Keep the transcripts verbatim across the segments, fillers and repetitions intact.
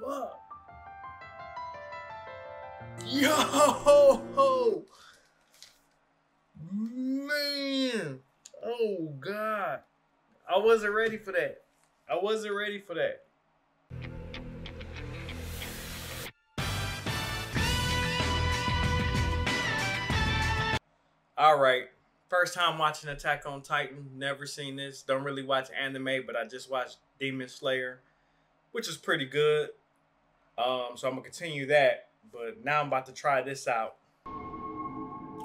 fuck? Yo! Man! Oh, God. I wasn't ready for that. I wasn't ready for that. All right. First time watching Attack on Titan. Never seen this. Don't really watch anime, but I just watched Demon Slayer, which is pretty good. Um, so I'm going to continue that. But now I'm about to try this out. Damn,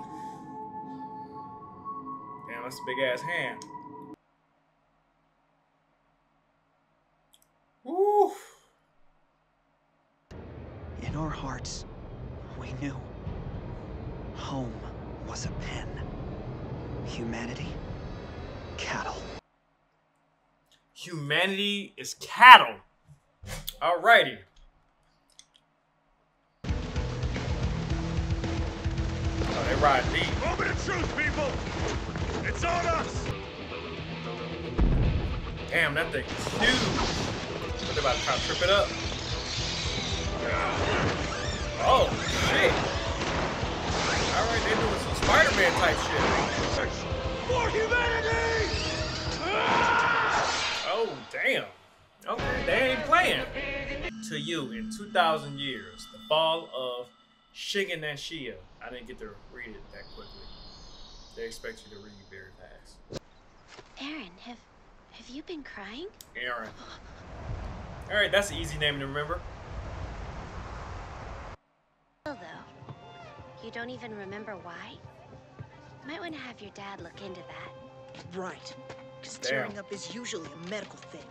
that's a big-ass hand. Woo! In our hearts, we knew home was a pen. Humanity, cattle. Humanity is cattle. Alrighty. Oh, they ride deep. Moment of truth, people. It's on us. Damn, that thing is huge. What about to try to trip it up? Oh shit! Alright, they're doing some Spider-Man type shit. For humanity! Ah! Oh, damn. Okay, they ain't playing. To you, in two thousand years, the fall of Shiganshina. I didn't get to read it that quickly. They expect you to read very fast. Eren, have, have you been crying? Eren. Alright, that's an easy name to remember. Although, you don't even remember why? Might want to have your dad look into that. Right. Because tearing up is usually a medical thing.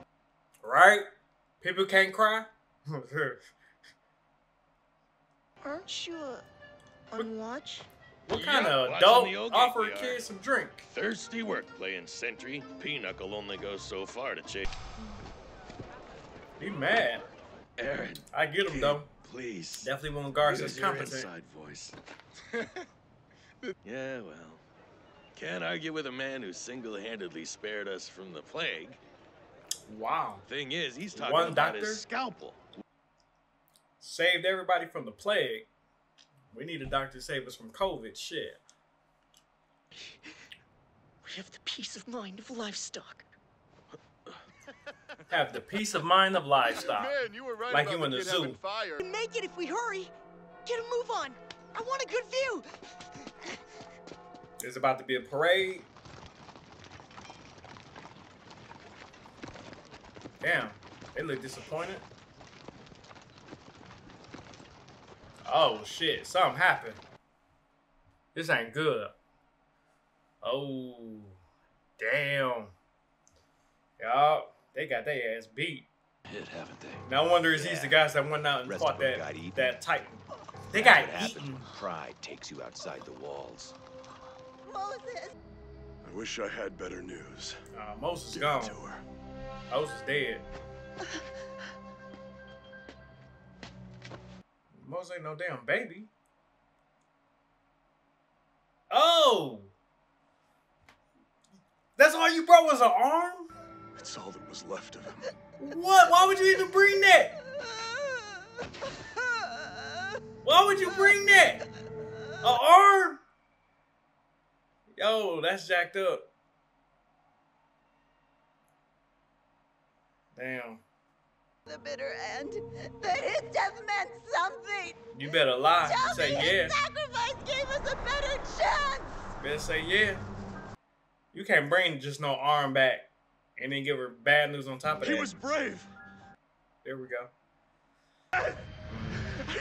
Right? People can't cry? Aren't you uh, on watch? What kind yeah, of adult offer a kid some drink? Thirsty work playing sentry. Pinochle only goes so far to chase. Be mad. Eren. I get him, kid, though. Please. Definitely won't guard his competent. Inside voice. Yeah, well. Can't argue with a man who single-handedly spared us from the plague. Wow. Thing is, he's talking One about doctor? his scalpel. Saved everybody from the plague. We need a doctor to save us from COVID. Shit. We have the peace of mind of livestock. Have the peace of mind of livestock. Man, you were right like you in the zoo. Fire. We can make it if we hurry. Get a move on. I want a good view. There's about to be a parade. Damn, they look disappointed. Oh shit, something happened. This ain't good. Oh, damn. Y'all, they got their ass beat. Hit, haven't they? No wonder it's yeah. these the guys that went out and Resident fought that, that Titan. They got eaten. Pride takes you outside the walls. Moses. I wish I had better news. Uh, Moses Give gone. Moses is dead. Moses ain't no damn baby. Oh! That's all you brought was an arm? That's all that was left of him. What? Why would you even bring that? Why would you bring that? An arm? Yo, that's jacked up. Damn. The bitter end. That his death meant something. You better lie. Tell say me yeah. His sacrifice gave us a better chance. Better say yeah. You can't bring just no arm back and then give her bad news on top of he that. He was brave. There we go. I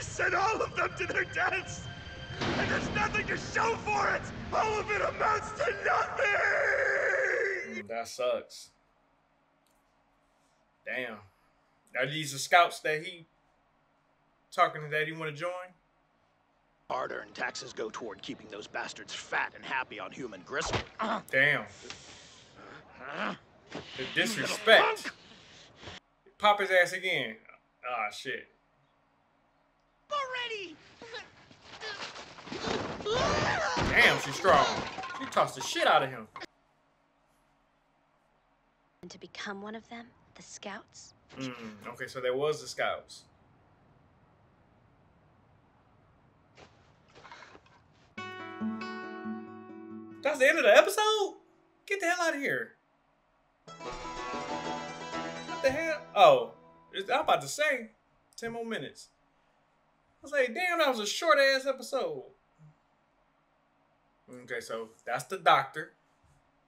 sent all of them to their deaths, and there's nothing to show for it. All of it amounts to nothing. Mm, that sucks. Damn. Are these the scouts that he talking to that he want to join? Barter and taxes go toward keeping those bastards fat and happy on human gristle. Uh, Damn. Uh, the disrespect. Pop his ass again. Ah, oh, shit. Already. Damn, she's strong. She tossed the shit out of him. And to become one of them. The scouts? Mm, okay, so there was the scouts. That's the end of the episode? Get the hell out of here. What the hell? Oh, I'm about to say ten more minutes. I was like, damn, that was a short ass episode. Okay, so that's the doctor.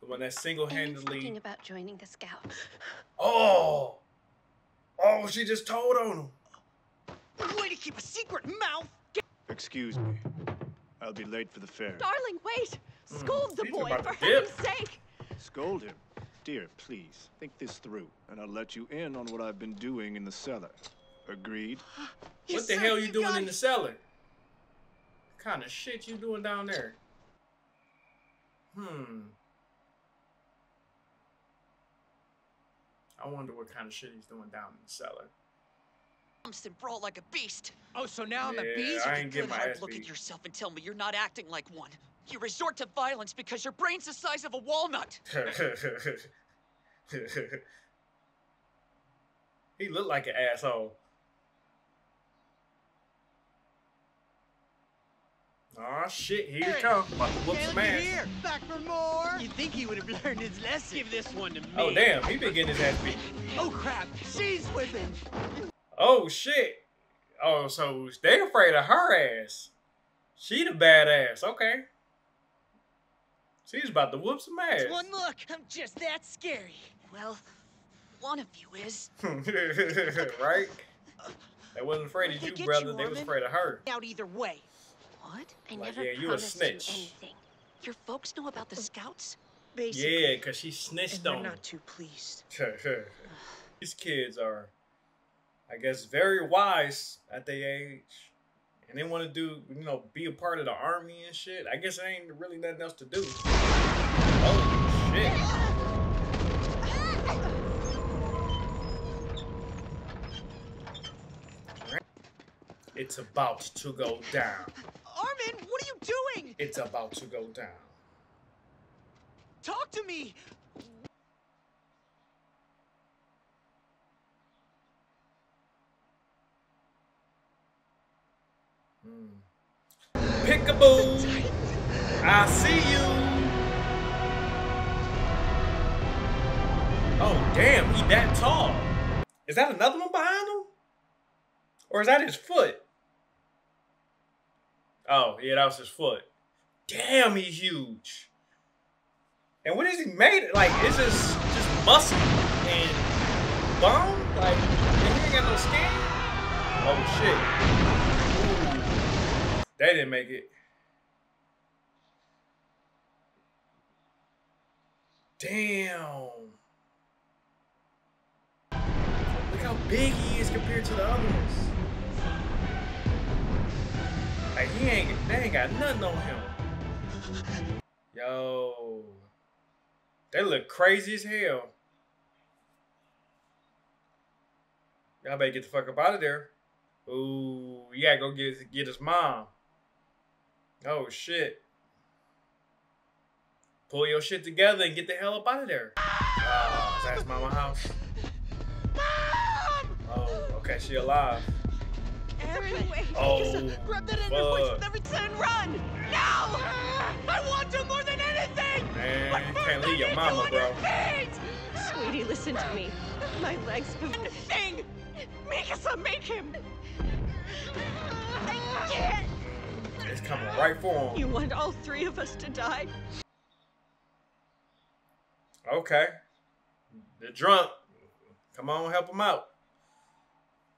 The one that single-handedly... talking about joining the scout. Oh! Oh, she just told on him. Way to keep a secret, mouth! Get Excuse me. I'll be late for the fair. Darling, wait! Scold mm, the boy, for heaven's sake! Scold him? Dear, please, think this through, and I'll let you in on what I've been doing in the cellar. Agreed? Yes, what the sir, hell are you, you doing in the cellar? What kind of shit you doing down there? Hmm. I wonder what kind of shit he's doing down in the cellar. And brawl like a beast. Oh, so now yeah, I'm a beast? I ain't you get my ass look beat. At yourself and tell me you're not acting like one. You resort to violence because your brain's the size of a walnut. He looked like an asshole. Aw, oh, shit, here you come. About to whoop some ass. Here. Back for more. You think he would have learned his lesson? Give this one to me. Oh, damn, he been getting his ass beat. Oh, crap, she's whipping. Oh, shit. Oh, so they afraid of her ass. She the badass, okay. She's about to whoop some ass. One look, I'm just that scary. Well, one of you is. Right? They wasn't afraid of you, brother. You, they was afraid of her. Out either way. What? I like, never yeah, you a snitch. You anything. Your folks know about the scouts? Basically. Yeah, because she snitched on them. Not too pleased. These kids are, I guess, very wise at their age. And they want to do, you know, be a part of the army and shit. I guess there ain't really nothing else to do. Oh, shit. It's about to go down. Armin, what are you doing? It's about to go down. Talk to me. Hmm. Pickaboo. I see you. Oh, damn, he that tall. Is that another one behind him? Or is that his foot? Oh, yeah, that was his foot. Damn, he's huge. And what is he made? Like, it's just, just muscle and bone? Like, he ain't got no skin? Oh, shit. They didn't make it. Damn. Look how big he is compared to the others. Like he ain't, they ain't got nothing on him. Yo, they look crazy as hell. Y'all better get the fuck up out of there. Ooh, yeah, go get get his mom. Oh shit! Pull your shit together and get the hell up out of there. Oh, is that his mama's house? Mom! Oh, okay, she alive. Eren, wait. Oh, grab that end your voice with every turn, run! Now! I want to more than anything! Man, but you can't leave your mama, bro. Sweetie, listen to me. My legs have been... thing! Mikasa, make him! I can't! It's coming right for him. You want all three of us to die? Okay. They're drunk. Come on, help him out.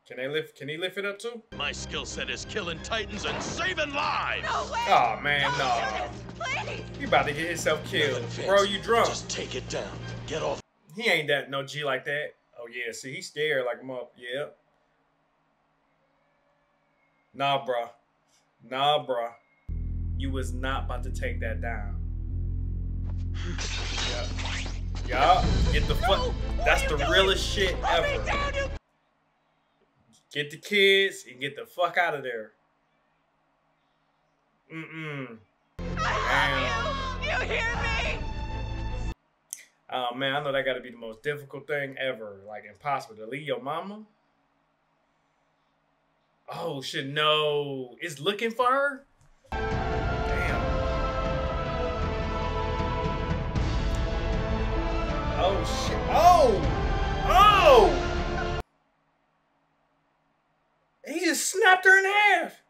Can they lift? Can he lift it up too? My skill set is killing titans and saving lives. No way! Oh man, no! no. This, please. You about to get yourself killed, bro? You drunk? Just take it down. Get off. He ain't that no G like that. Oh yeah, see, he's scared like mother. Yeah. Nah, bro. Nah, bro. You was not about to take that down. Yup. Yeah. Yeah. Get the fuck. No, that's the doing? realest shit Put ever. Get the kids and get the fuck out of there. Mm-mm. I love you. You hear me? Oh, man, I know that got to be the most difficult thing ever. Like, impossible to leave your mama. Oh, shit, no. It's looking for her? Damn. Oh, shit. Oh! Oh! He just snapped her in half.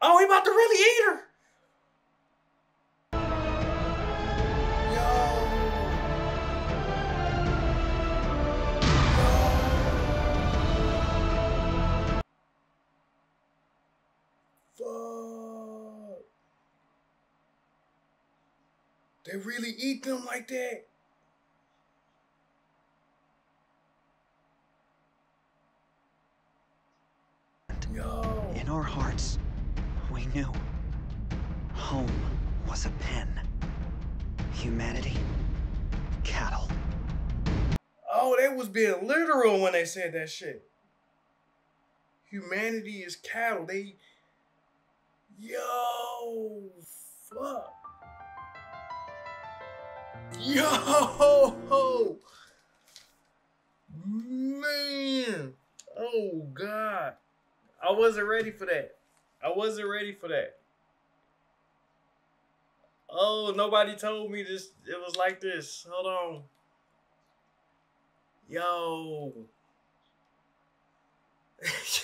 Oh, he about to really eat her. They really eat them like that. Yo. In our hearts, we knew home was a pen. Humanity, cattle. Oh, they was being literal when they said that shit. Humanity is cattle. They, yo, fuck. Yo, man, oh God, I wasn't ready for that. I wasn't ready for that. Oh, nobody told me this. It was like this. Hold on. Yo,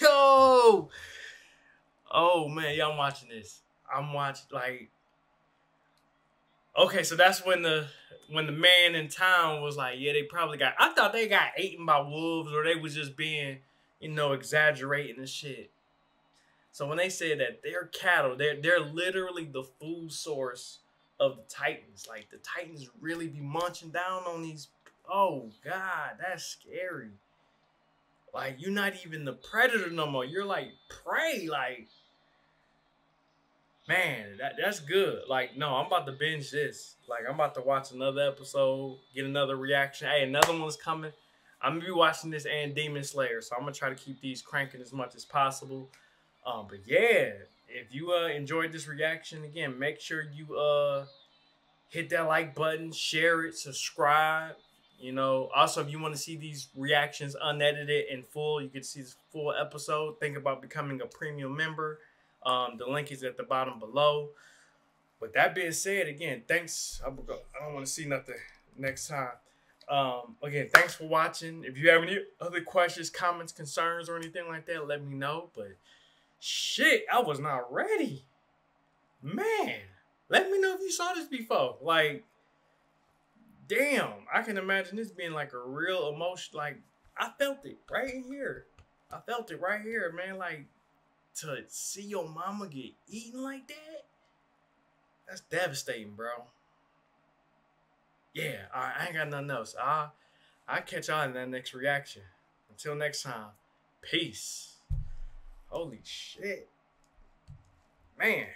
yo. Oh man, y'all watching this? I'm watching like. Okay, so that's when the when the man in town was like, yeah, they probably got, I thought they got eaten by wolves or they was just being, you know, exaggerating and shit. So when they said that they're cattle, they're, they're literally the food source of the Titans. Like, the Titans really be munching down on these, oh, God, that's scary. Like, you're not even the predator no more. You're like prey, like. Man, that, that's good. Like, no, I'm about to binge this. Like, I'm about to watch another episode, get another reaction. Hey, another one's coming. I'm going to be watching this and Demon Slayer, so I'm going to try to keep these cranking as much as possible. Um, but, yeah, if you uh, enjoyed this reaction, again, make sure you uh, hit that like button, share it, subscribe. You know, also, if you want to see these reactions unedited and full, you can see this full episode. Think about becoming a premium member. Um, the link is at the bottom below. But that being said, again, thanks. I don't want to see nothing next time. Um, again, thanks for watching. If you have any other questions, comments, concerns, or anything like that, let me know. But shit, I was not ready. Man, let me know if you saw this before. Like, damn, I can imagine this being like a real emotion. Like, I felt it right here. I felt it right here, man. Like, to see your mama get eaten like that, that's devastating, bro. Yeah, all right, I ain't got nothing else. I'll, I'll catch y'all in that next reaction. Until next time, peace. Holy shit. Man.